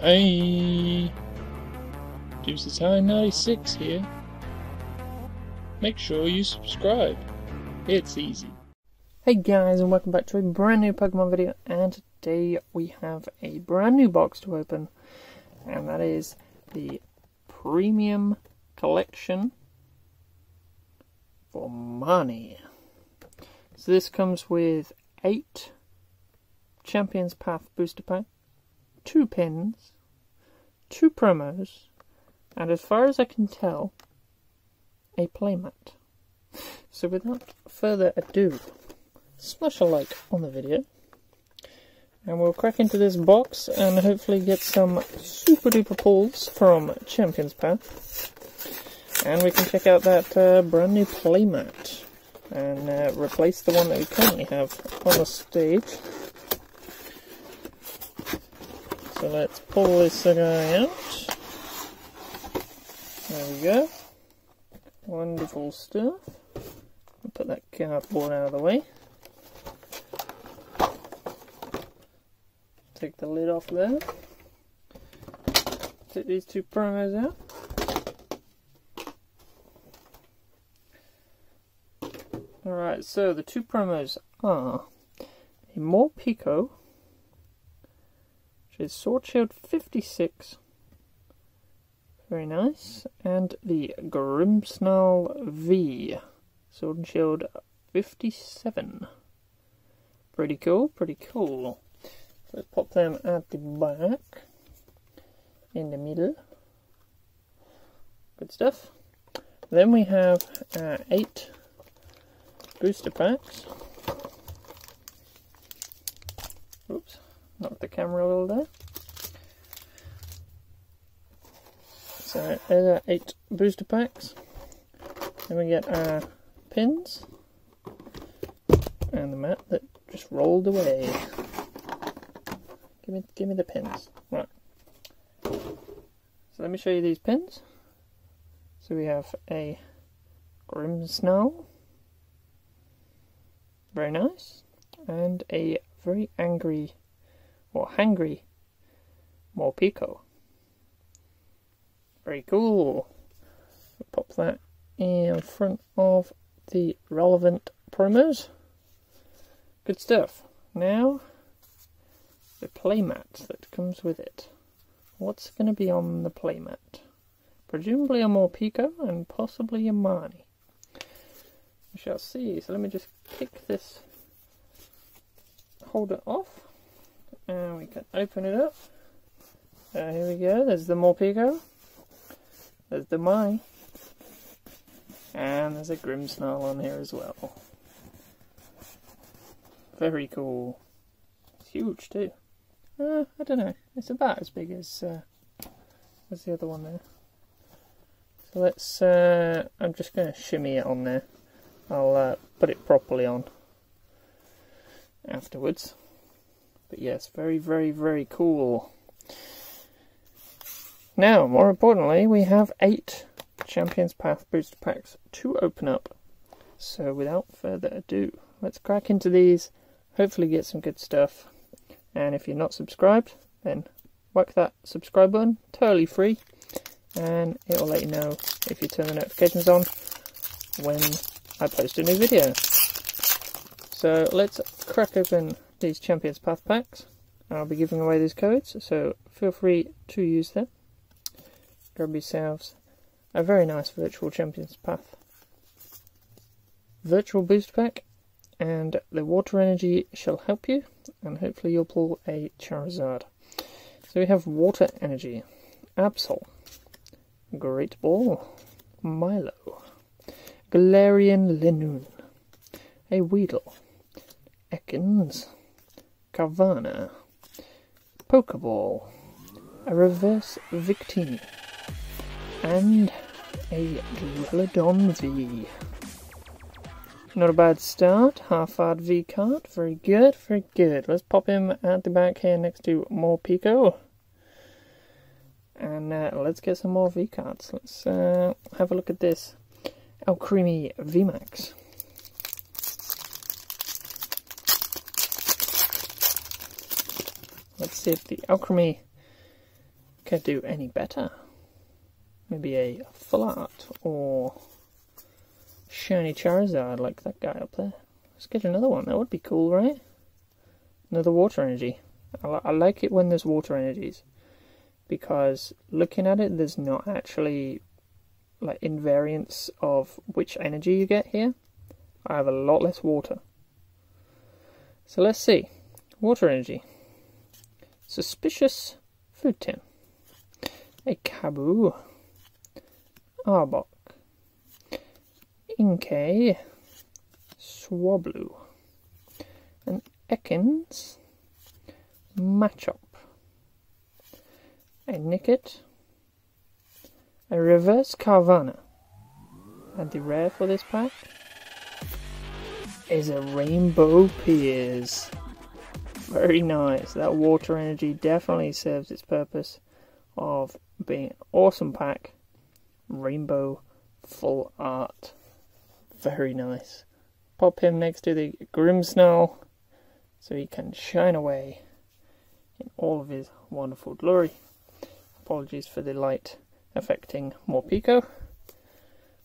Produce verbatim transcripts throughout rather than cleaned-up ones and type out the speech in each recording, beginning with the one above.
Hey, gives us high ninety-six here. Make sure you subscribe. It's easy. Hey guys, and welcome back to a brand new Pokemon video, and today we have a brand new box to open, and that is the Premium Collection for Marnie. So this comes with eight Champions Path booster pack, two pins, two promos, and as far as I can tell, a playmat. So without further ado, smash a like on the video, and we'll crack into this box and hopefully get some super duper pulls from Champions Path. And we can check out that uh, brand new playmat and uh, replace the one that we currently have on the stage. So let's pull this guy out. There we go. Wonderful stuff. I'll put that cardboard out of the way. Take the lid off there. Take these two promos out. Alright, so the two promos are a Morpeko, is Sword Shield fifty-six, very nice, and the Grimmsnarl V, Sword and Shield fifty-seven, pretty cool, pretty cool. Let's pop them at the back, in the middle, good stuff. Then we have uh, eight booster packs. Oops. Knock the camera a little there. So there's our eight booster packs. Then we get our pins and the mat that just rolled away. Give me, give me the pins. Right. So let me show you these pins. So we have a Grimmsnarl, very nice, and a very angry. Or hangry Morpeko. Very cool. Pop that in front of the relevant promos. Good stuff. Now, the playmat that comes with it. What's going to be on the playmat? Presumably a Morpeko and possibly a Marnie. We shall see. So let me just kick this holder off. And we can open it up. Uh, here we go. There's the Morpeko. There's the Mai. And there's a Grimmsnarl on here as well. Very cool. It's huge too. Uh, I don't know. It's about as big as uh, as the other one there. So let's. Uh, I'm just going to shimmy it on there. I'll uh, put it properly on afterwards. But yes, very, very, very cool. Now, more importantly, we have eight Champions Path booster packs to open up. So without further ado, let's crack into these, hopefully get some good stuff. And if you're not subscribed, then whack that subscribe button, totally free. And it will let you know, if you turn the notifications on, when I post a new video. So let's crack open these Champions Path packs, and I'll be giving away these codes, so feel free to use them. Grab yourselves a very nice virtual Champions Path virtual boost pack, and the water energy shall help you, and hopefully you'll pull a Charizard. So we have water energy, Absol, Great Ball, Milo, Galarian Linoone, a Weedle, Ekans, Carvanha, Pokeball, a reverse Victini, and a Lidonzi. Not a bad start, half-hard V card, very good, very good. Let's pop him at the back here next to Morpeko, and uh, let's get some more V cards. Let's uh, have a look at this Alcremie V max. Let's see if the Alcremie could do any better. Maybe a full art or shiny Charizard like that guy up there. Let's get another one. That would be cool, right? Another water energy. I, li I like it when there's water energies, because looking at it, there's not actually like invariance of which energy you get here. I have a lot less water. So let's see. Water energy. Suspicious food tin. A Kaboo. Arbok. Inkay. Swablu. An Ekans. Machop. A Nickit. A reverse Carvanha. And the rare for this pack is a rainbow Piers. Very nice. That water energy definitely serves its purpose of being an awesome pack. Rainbow full art. Very nice. Pop him next to the Grimmsnarl so he can shine away in all of his wonderful glory. Apologies for the light affecting Morpeko,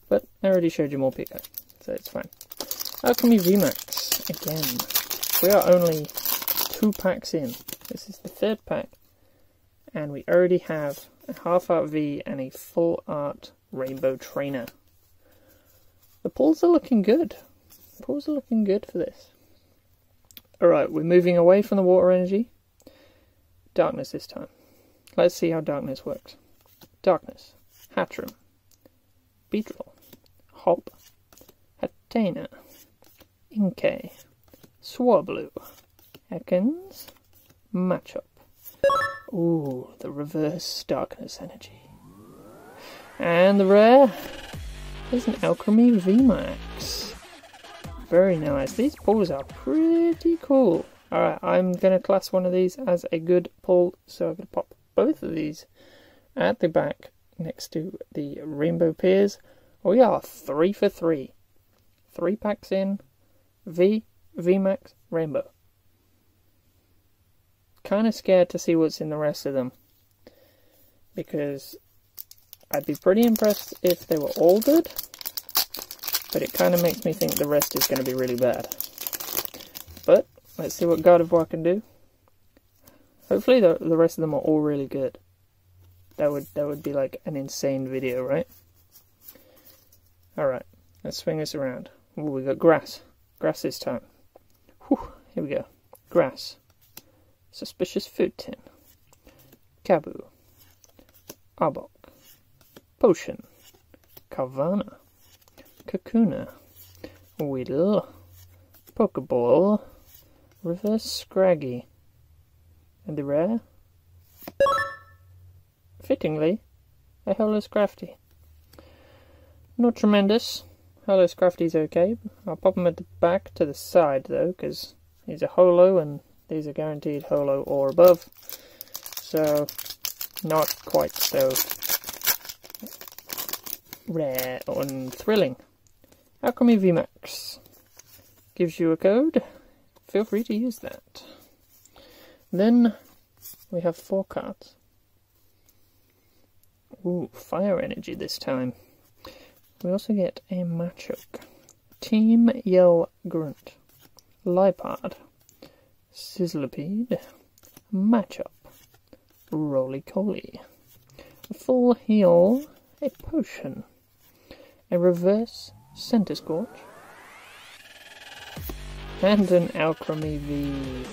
but I already showed you Morpeko, so it's fine. Alcremie V max, again, we are only two packs in. This is the third pack, and we already have a half art V and a full art rainbow trainer. The pulls are looking good. The pulls are looking good for this. Alright, we're moving away from the water energy. Darkness this time. Let's see how darkness works. Darkness, Hatrim, Beetle, Hop, Hatena, Inkay, Swablu, Ekans, Machop. Ooh, the reverse darkness energy. And the rare is an Alcremie V max. Very nice. These pulls are pretty cool. Alright, I'm going to class one of these as a good pull, so I'm going to pop both of these at the back next to the Rainbow Piers. We are three for three. Three packs in. V, V max, Rainbow. Kind of scared to see what's in the rest of them, because I'd be pretty impressed if they were all good, but it kind of makes me think the rest is going to be really bad. But let's see what Gardevoir can do. Hopefully the, the rest of them are all really good. That would that would be like an insane video, right? Alright, let's swing this around. Ooh, we got grass. Grass this time. Whew, here we go. Grass. Suspicious food tin. Kaboo. Arbok. Potion. Carvanha. Kakuna. Weedle. Pokeball. Reverse Scraggy. And the rare? Fittingly, a Hello Scrafty. Not tremendous. Hello Scrafty's okay. I'll pop him at the back to the side though, because he's a holo and these are guaranteed holo or above. So, not quite so rare and thrilling. Alcremie V max gives you a code. Feel free to use that. Then we have four cards. Ooh, fire energy this time. We also get a Machoke. Team Yell Grunt. Lipard. Sizzlipede. Machop. Roly-Coly. Full heal. A potion. A reverse Center Scorch. And an Alcremie V.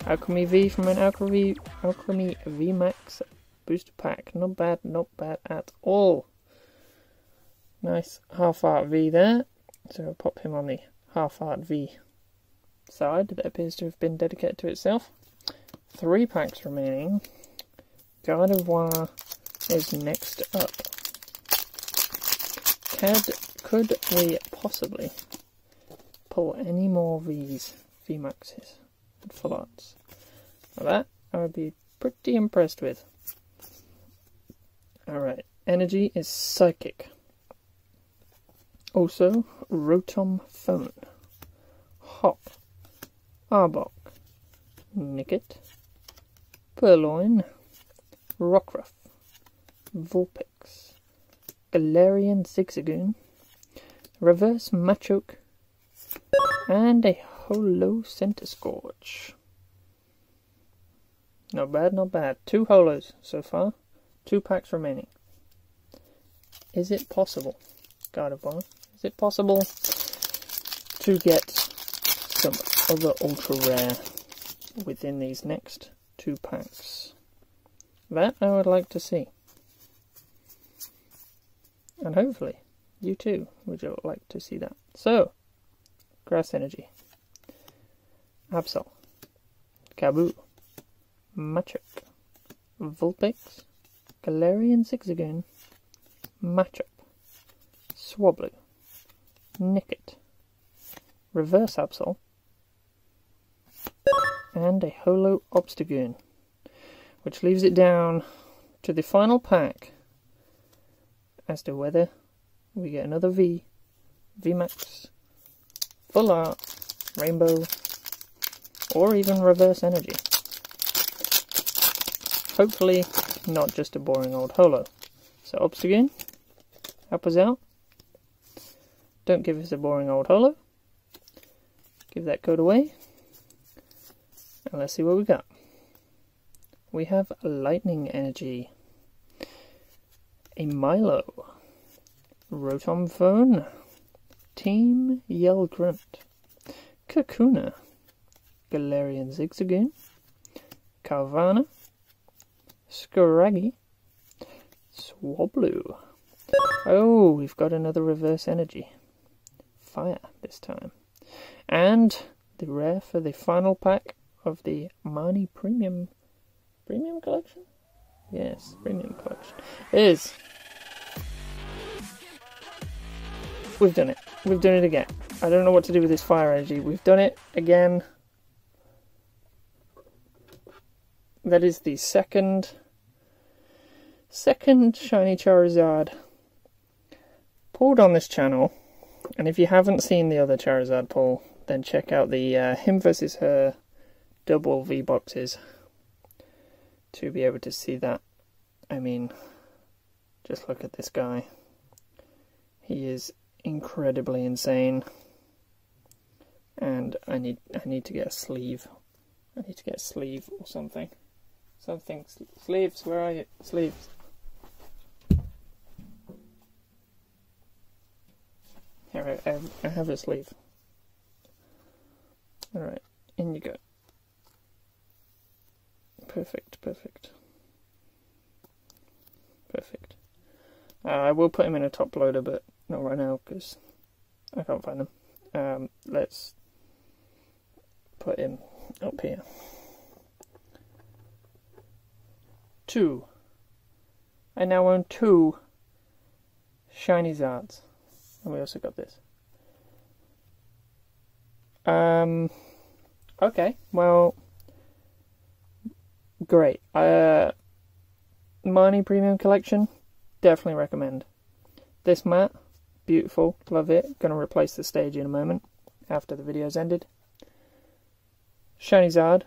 Alcremie V from an Alcremie, Alcremie V max. Booster pack, not bad, not bad at all. Nice half art V there, so I'll pop him on the half art V side that appears to have been dedicated to itself. Three packs remaining. Gardevoir is next up. Could, could we possibly pull any more V's, V maxes, and full arts? Now that I would be pretty impressed with. Alright, energy is Psychic. Also, Rotom Phone. Hop. Arbok. Nickit. Purloin. Rockruff, Vulpix, Galarian Zigzagoon, Reverse Machoke, and a Holo Centiskorch. Not bad, not bad. Two Holos so far. Two packs remaining. Is it possible, Gardevoir, is it possible to get some other ultra rare within these next two packs? That I would like to see. And hopefully you too would like to see that. So, Grass Energy, Absol, Kaboo, Machop, Vulpix, Galarian Zigzagoon, Machop, Swablu, Nickit, Reverse Absol, and a Holo Obstagoon, which leaves it down to the final pack as to whether we get another V, V max, Full Art, Rainbow, or even Reverse Energy. Hopefully not just a boring old Holo. So Obstagoon, help us out. Don't give us a boring old Holo. Give that code away. And let's see what we got. We have Lightning Energy, a Milo, Rotom Phone, Team Yell Grunt, Kakuna, Galarian Zigzagoon, Carvanha, Scraggy, Swablu. Oh, we've got another Reverse Energy. Fire this time. And the rare for the final pack of the Marnie Premium Premium Collection? Yes, Premium Collection. Is... We've done it. We've done it again. I don't know what to do with this fire energy. We've done it again. That is the second... Second Shiny Charizard pulled on this channel. And if you haven't seen the other Charizard pull, then check out the uh, Him versus Her double V boxes to be able to see that. I mean, just look at this guy. He is incredibly insane. And I need I need to get a sleeve. I need to get a sleeve or something. Something. Sleeves, where are you? Sleeves. Here, I have, I have a sleeve. Alright, in you go. Perfect, perfect. Perfect. Uh, I will put him in a top loader, but not right now because I can't find him. Um, let's put him up here. Two. I now own two Shiny Zards. And we also got this. Um, okay, well, great. Uh, Marnie Premium Collection, definitely recommend. This mat, beautiful, love it. Gonna replace the stage in a moment after the video's ended. Shiny Zard,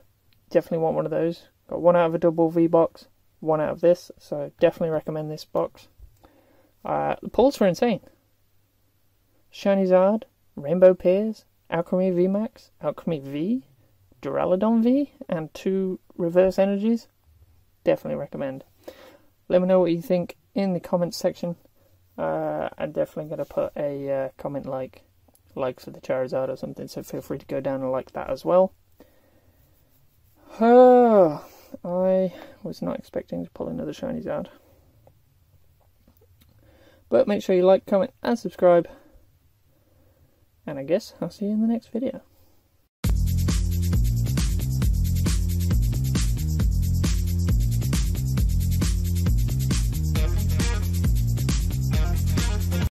definitely want one of those. Got one out of a double V box, one out of this, so definitely recommend this box. Uh, the pulls were insane. Shiny Zard, Rainbow Piers, Alcremie V max, Alcremie V, Duraludon V, and two Reverse Energies. Definitely recommend. Let me know what you think in the comments section. Uh, I'm definitely going to put a uh, comment like, like for the Charizard or something, so feel free to go down and like that as well. Uh, I was not expecting to pull another Shiny Zard. But make sure you like, comment, and subscribe. And I guess I'll see you in the next video.